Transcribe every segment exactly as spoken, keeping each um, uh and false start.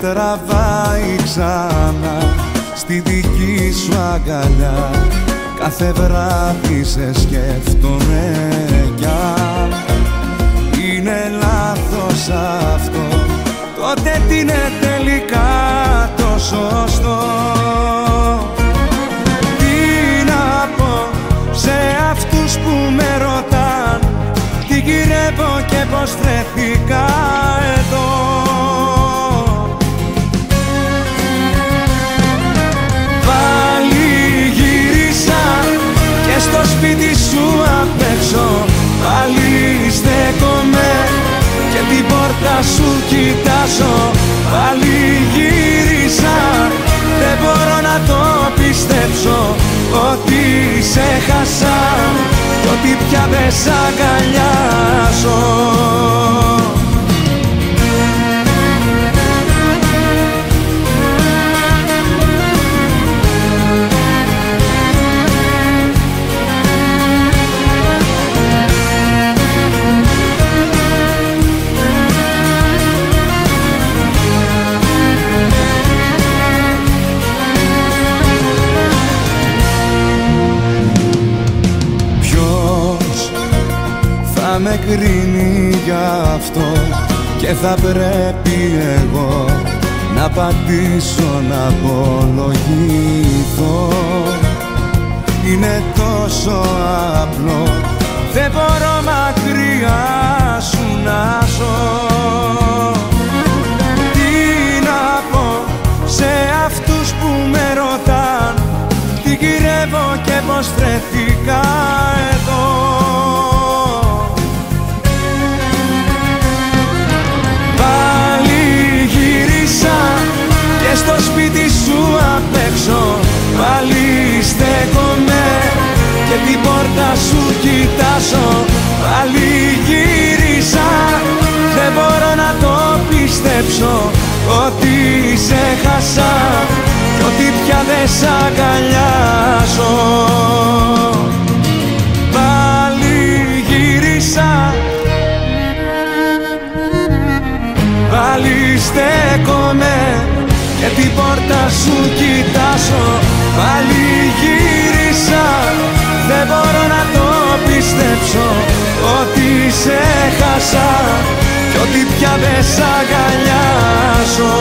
Τραβάει ξανά στη δική σου αγκαλιά. Κάθε βράδυ σε σκέφτομαι κι αν είναι λάθος αυτό, τότε τι είναι τελικά το σωστό. Τι να πω σε αυτούς που με ρωτάν τι γυρεύω και πως βρέθηκα εδώ. Σπίτι σου απ' έξω, πάλι στέκομαι και την πόρτα σου κοιτάζω. Πάλι γύρισα, δεν μπορώ να το πιστέψω ότι σε έχασα και ότι πια δεν σ' αγκαλιάζω. Με κρίνει γι' αυτό και θα πρέπει εγώ να απαντήσω, να απολογηθώ. Είναι τόσο απλό, δεν μπορώ μακριά σου να ζω. Τι να πω σε αυτούς που με ρωτάν τι γυρεύω και πως βρέθηκα εδώ. Στο σπίτι σου απ' έξω, πάλι στέκομαι και την πόρτα σου κοιτάζω. Πάλι γύρισα, δεν μπορώ να το πιστέψω ότι σε χάσα και ότι πια δεν σ' αγκαλιάζω. Πάλι γύρισα, πάλι στέκομαι και την πόρτα σου κοιτάζω. Πάλι γύρισα, δεν μπορώ να το πιστέψω ότι σε χάσα κι ότι πια δεν σ' αγκαλιάζω.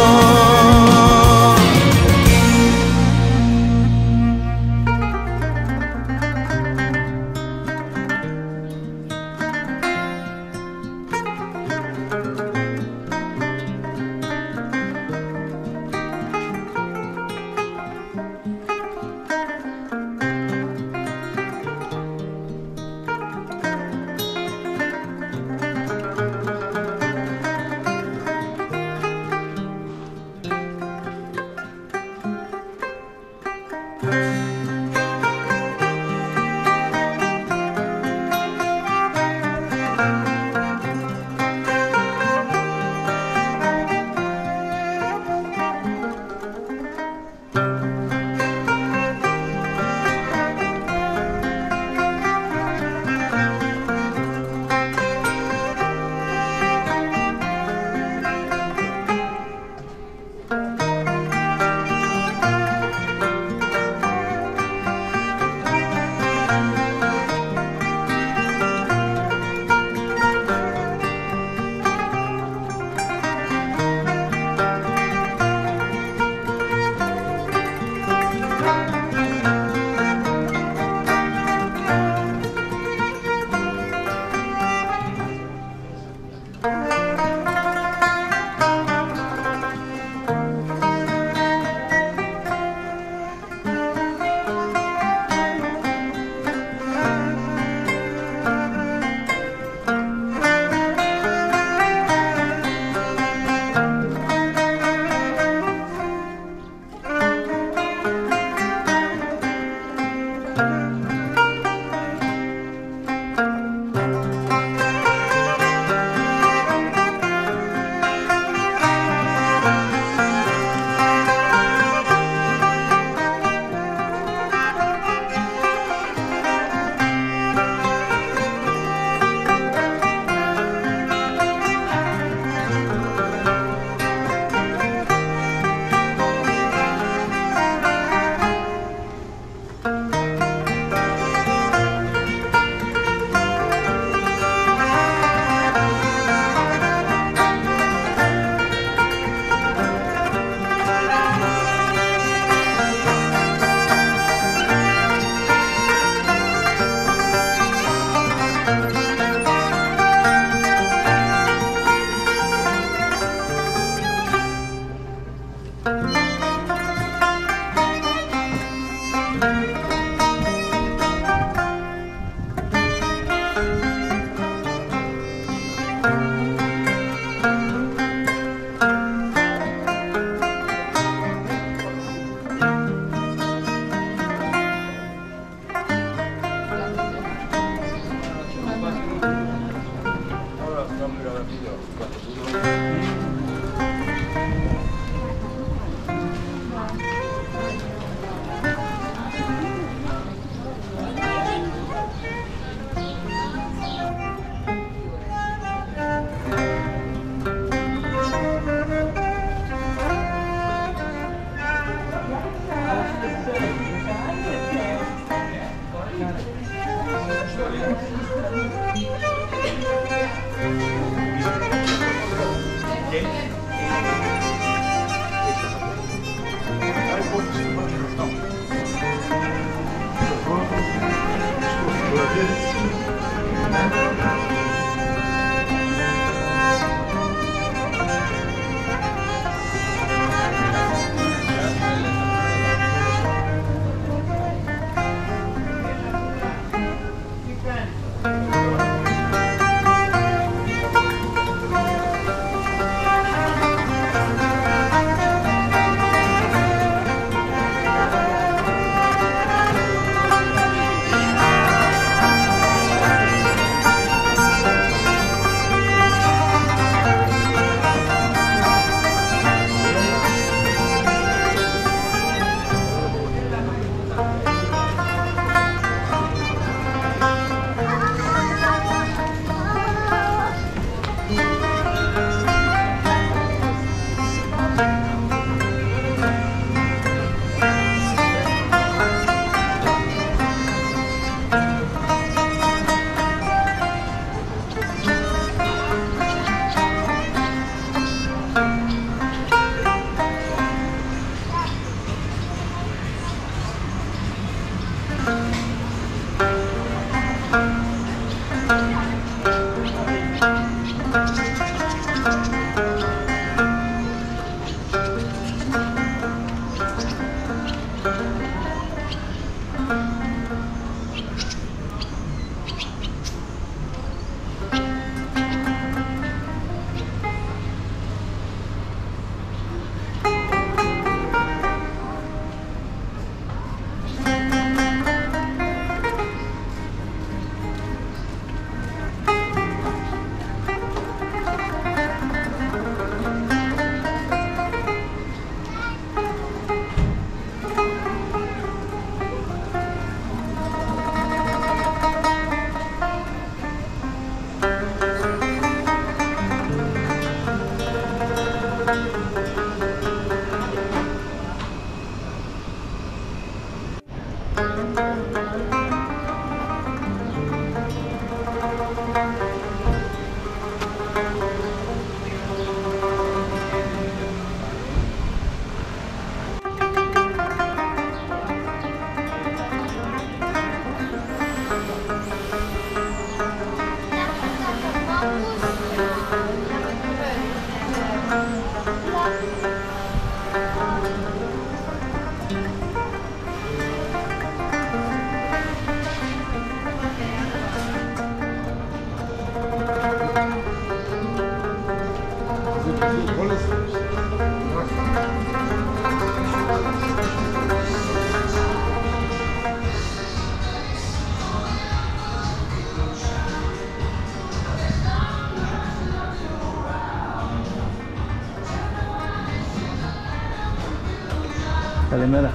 Καλημέρα.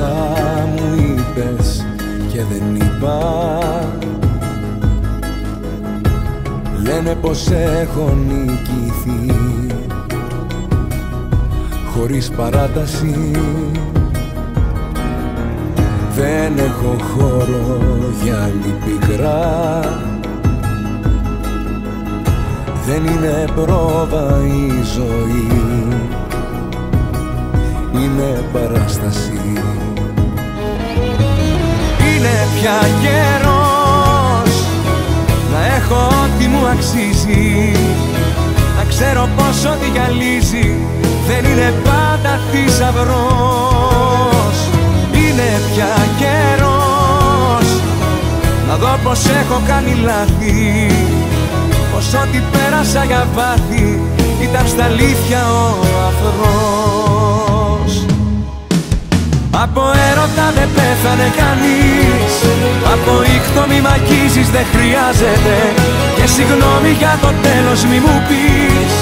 όσα μου είπες και δεν είπα. Λένε πως έχω νικηθεί χωρίς παράταση. Δεν έχω χώρο για άλλη πικρά. Δεν είναι πρόβα η ζωή, είναι παράσταση. Είναι πια καιρός να έχω ό,τι μου αξίζει, να ξέρω πως ό,τι γυαλίζει δεν είναι πάντα θησαυρός. Είναι πια καιρός να δω πως έχω κάνει λάθη, πως ό,τι πέρασα για βάθη ήταν στα αλήθεια ο αφρός. Από έρωτα δεν πέθανε κανείς, από ήχτο μη μακίζεις δεν χρειάζεται, και συγγνώμη για το τέλος μη μου πεις,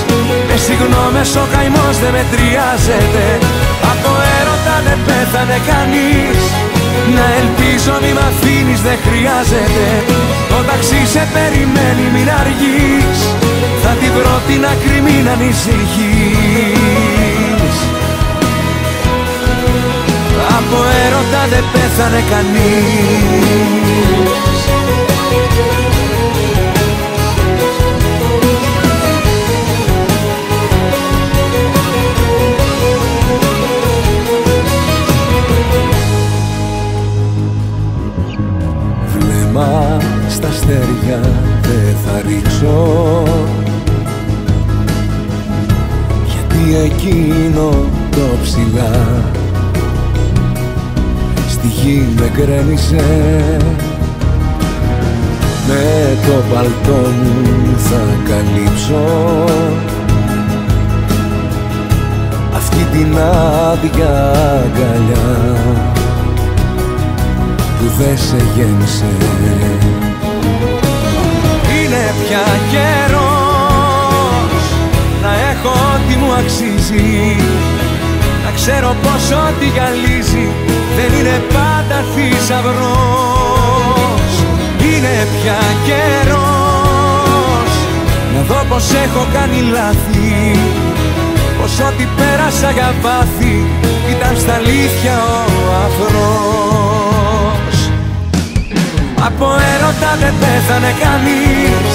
με συγγνώμες ο καημός δεν μετριάζεται. Από έρωτα δεν πέθανε κανείς, να ελπίζω μη μ' αφήνεις δεν χρειάζεται. Το ταξί σε περιμένει μην αργείς, θα την βρω την άκρη μην ανησυχείς. Από έρωτα δεν πέθανε κανείς. Βλέμμα στα αστέρια δεν θα ρίξω, γιατί εκείνο το ψηλά στη γη με κρέμισε. Με το παλτό μου θα καλύψω αυτή την άδεια αγκαλιά που δεν σε γέμισε. Είναι πια καιρός να έχω ό,τι μου αξίζει, να ξέρω πως ό,τι γυαλίζει δεν είναι πάντα θησαυρός. Είναι πια καιρός να δω πως έχω κάνει λάθη, πως ό,τι πέρασα για βάθη ήταν στα αλήθεια ο αφρός. Από έρωτα δεν πέθανε κανείς,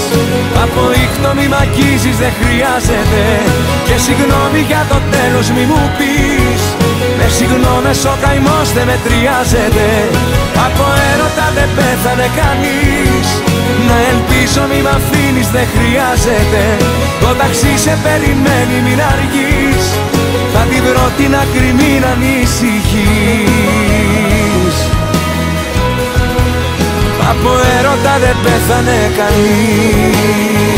από ήχτο μη μακίζεις δεν χρειάζεται, και συγγνώμη για το τέλος μη μου πεις, με συγγνώμες ο καημός δεν μετριάζεται. Από έρωτα δεν πέθανε κανείς, να ελπίζω μη μ' αφήνεις δεν χρειάζεται. Το ταξί σε περιμένει μην αργείς, θα την βρω την άκρη μην ανησυχείς. Από έρωτα δεν πέθανε κανείς.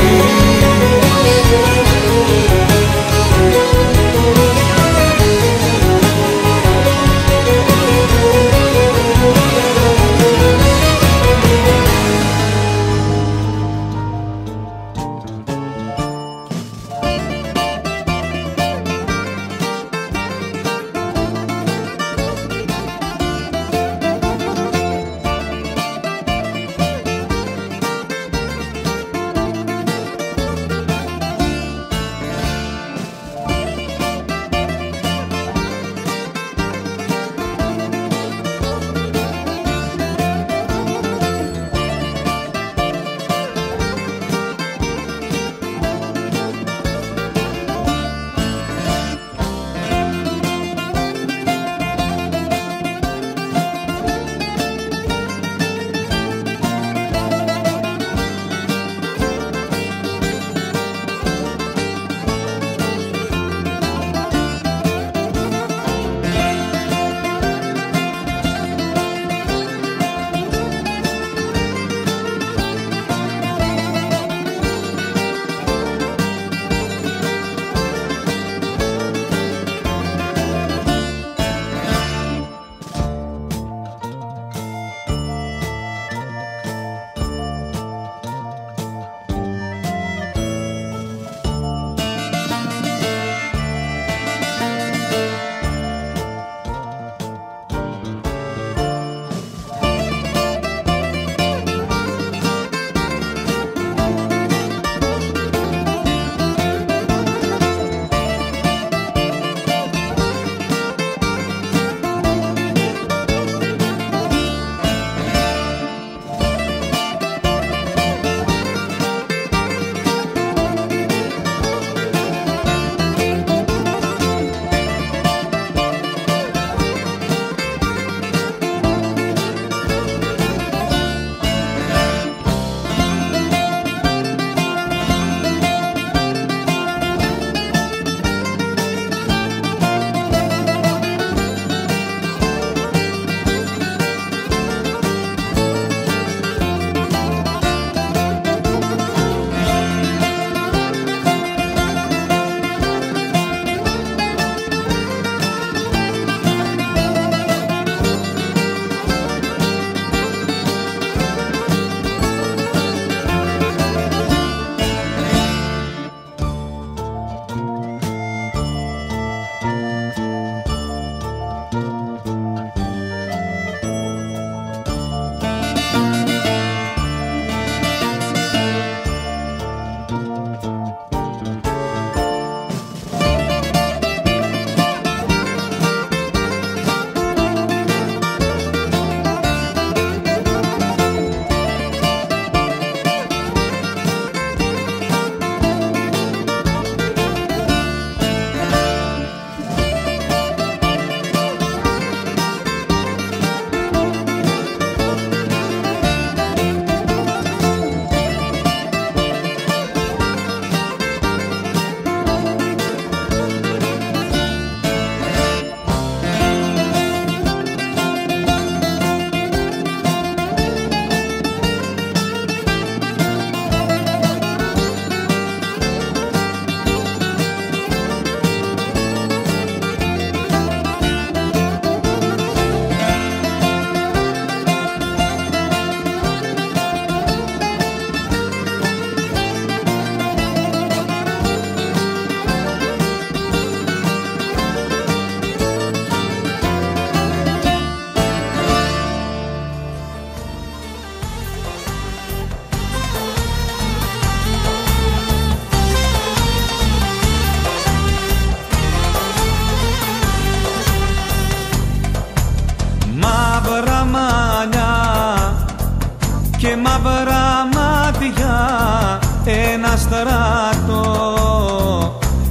παράτο,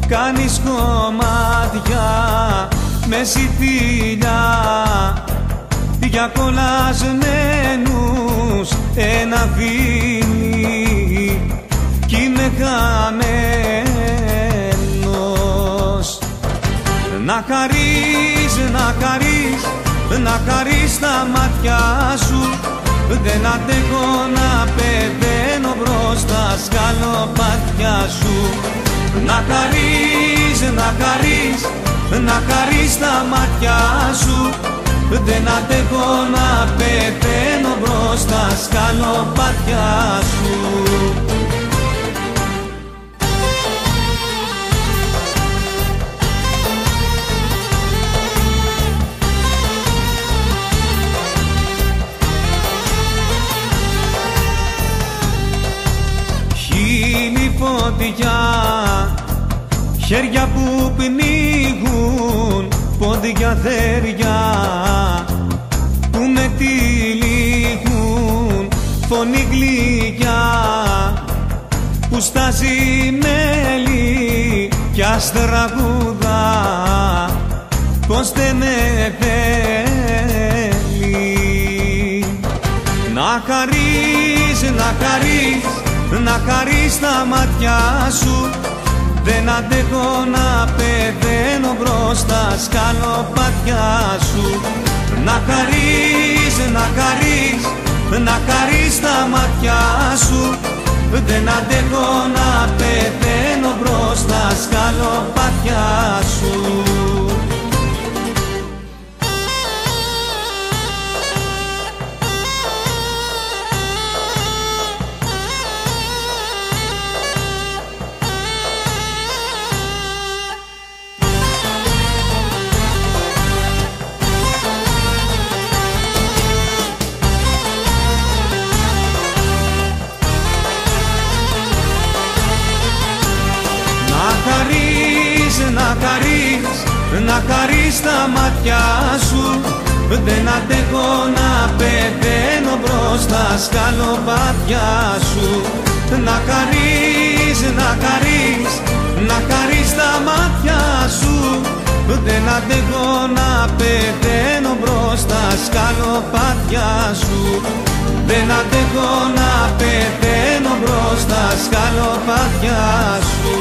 κάνεις κομμάτια με ζητήλια για κολλασμένους ένα βίνι κι είμαι χαμένος. Να χαρείς, να χαρείς, να χαρείς τα μάτια σου, δεν αντέχω να πεθαίνω μπροστά στα σκαλοπάτια σου. Να χαρείς, να χαρείς, να χαρείς τα μάτια σου, δεν αντέχω να πεθαίνω μπροστά στα σκαλοπάτια σου. Χίλι φωτιά, χέρια που πνίγουν, πόδια θέρια που με τυλίγουν, φωνή γλυκιά που στάζει μέλι κι ας τραγουδά πως δεν με θέλει. Να χαρείς, να χαρείς, να χαρείς τα μάτια σου, δεν αντέχω να πεθαίνω μπροστά στα σκαλοπάτια σου. Να χαρείς, να χαρείς, να χαρείς τα μάτια σου, δεν αντέχω να πεθαίνω μπροστά στα σκαλοπάτια σου. Να χαρείς, να χαρείς τα μάτια σου, δεν αντέχω να πεθαίνω μπροστά στα σκαλοπάτια σου. Να χαρείς, να χαρείς, να χαρείς τα μάτια σου, δεν αντέχω να πεθαίνω μπροστά στα σκαλοπάτια σου. Δεν αντέχω να πεθαίνω μπροστά στα σκαλοπάτια σου.